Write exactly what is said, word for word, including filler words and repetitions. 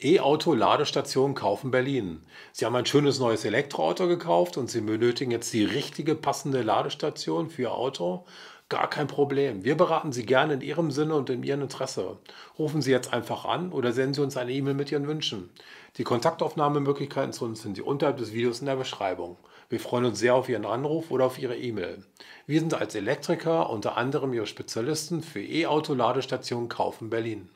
E-Auto-Ladestation kaufen Berlin. Sie haben ein schönes neues Elektroauto gekauft und Sie benötigen jetzt die richtige, passende Ladestation für Ihr Auto. Gar kein Problem. Wir beraten Sie gerne in Ihrem Sinne und in Ihrem Interesse. Rufen Sie jetzt einfach an oder senden Sie uns eine E-Mail mit Ihren Wünschen. Die Kontaktaufnahmemöglichkeiten zu uns sind unterhalb des Videos in der Beschreibung. Wir freuen uns sehr auf Ihren Anruf oder auf Ihre E-Mail. Wir sind als Elektriker unter anderem Ihre Spezialisten für E-Auto-Ladestationen kaufen Berlin.